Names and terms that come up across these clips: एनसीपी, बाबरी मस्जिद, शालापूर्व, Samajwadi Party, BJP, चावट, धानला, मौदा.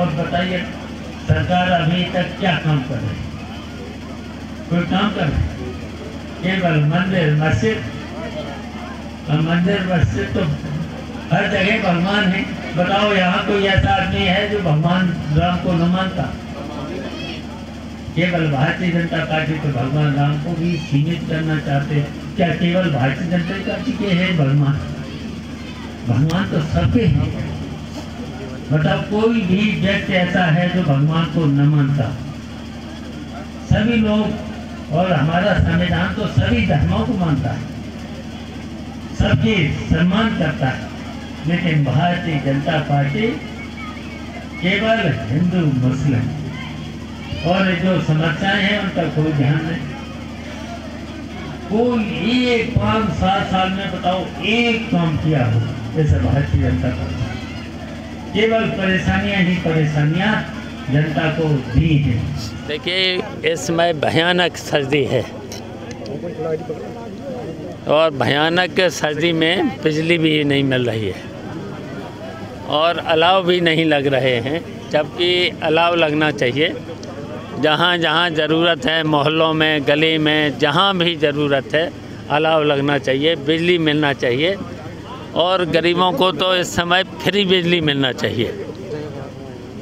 और बताइए सरकार अभी तक क्या काम कर रही है? कोई काम कर रही? केवल मंदिर मस्जिद, और मंदिर मस्जिद तो हर जगह भगवान है। बताओ यहाँ कोई ऐसा आदमी है जो भगवान राम को न मानता? केवल भारतीय जनता पार्टी तो भगवान राम को भी सीमित करना चाहते हैं। क्या केवल भारतीय जनता पार्टी के हैं भगवान? भगवान तो सबके हैं। बताओ कोई भी व्यक्ति ऐसा है जो भगवान को न मानता? सभी लोग, और हमारा संविधान तो सभी धर्मों को मानता है, सबके सम्मान करता है। लेकिन भारतीय जनता पार्टी केवल हिंदू मुस्लिम और जो समस्याएं हैं उन पर कोई ध्यान नहीं। कोई एक 5-7 साल में बताओ एक काम किया हो जैसे भारतीय जनता पार्टी? केवल परेशानियां ही परेशानियां जनता को दी हैं। देखिए, इसमें भयानक सर्दी है और भयानक सर्दी में बिजली भी नहीं मिल रही है और अलाव भी नहीं लग रहे हैं, जबकि अलाव लगना चाहिए। जहाँ जहाँ ज़रूरत है, मोहल्लों में, गली में, जहाँ भी ज़रूरत है अलाव लगना चाहिए, बिजली मिलना चाहिए। और गरीबों को तो इस समय फ्री बिजली मिलना चाहिए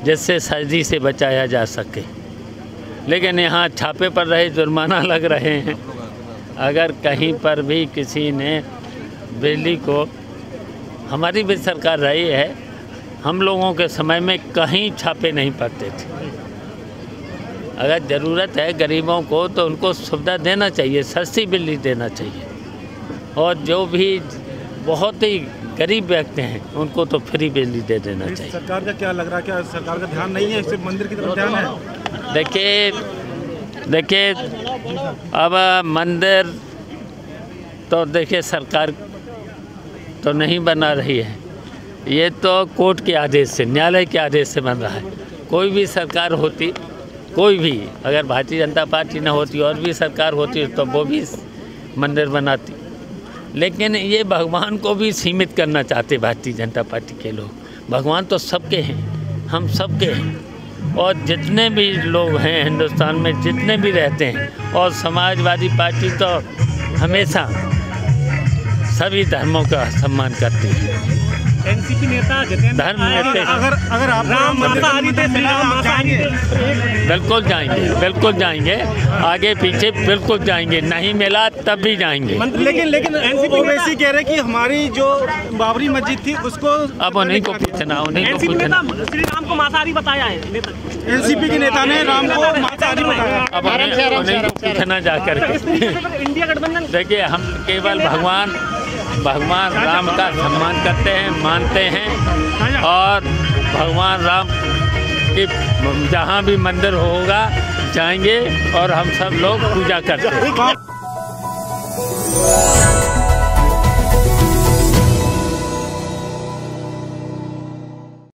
जिससे सर्दी से बचाया जा सके। लेकिन यहाँ छापे पर रहे, जुर्माना लग रहे हैं। अगर कहीं पर भी किसी ने बिजली को, हमारी भी सरकार रही है, हम लोगों के समय में कहीं छापे नहीं पड़ते थे। अगर ज़रूरत है गरीबों को तो उनको सुविधा देना चाहिए, सस्ती बिजली देना चाहिए। और जो भी बहुत ही गरीब व्यक्ति हैं उनको तो फ्री बिजली दे देना चाहिए। सरकार का क्या लग रहा है, क्या सरकार का ध्यान नहीं है? सिर्फ मंदिर की तरफ ध्यान है। देखिए, अब मंदिर तो देखिए सरकार तो नहीं बना रही है, ये तो कोर्ट के आदेश से, न्यायालय के आदेश से बन रहा है। कोई भी सरकार होती, कोई भी, अगर भारतीय जनता पार्टी न होती और भी सरकार होती तो वो भी मंदिर बनाती। लेकिन ये भगवान को भी सीमित करना चाहते भारतीय जनता पार्टी के लोग। भगवान तो सबके हैं, हम सबके हैं। और जितने भी लोग हैं हिंदुस्तान में, जितने भी रहते हैं, और समाजवादी पार्टी तो हमेशा सभी धर्मों का सम्मान करती है। एनसीपी नेता धर्म नेता, अगर आप बिल्कुल जाएंगे, बिल्कुल जाएंगे, आगे पीछे बिल्कुल जाएंगे, नहीं मिला तब भी जाएंगे। लेकिन एनसीपी वैसी कह रहे कि हमारी जो बाबरी मस्जिद थी उसको अब उन्हीं को पूछना, उन्हीं को पूछना। श्री राम को मांसाहारी बताया है एनसीपी के नेता ने, राम को मांसाहारी बताया। अब उन्हीं को पूछना जाकर। इंडिया गठबंधन, देखिए, हम केवल भगवान राम का सम्मान करते हैं, मानते हैं। और भगवान राम की जहाँ भी मंदिर होगा जाएंगे और हम सब लोग पूजा करते हैं।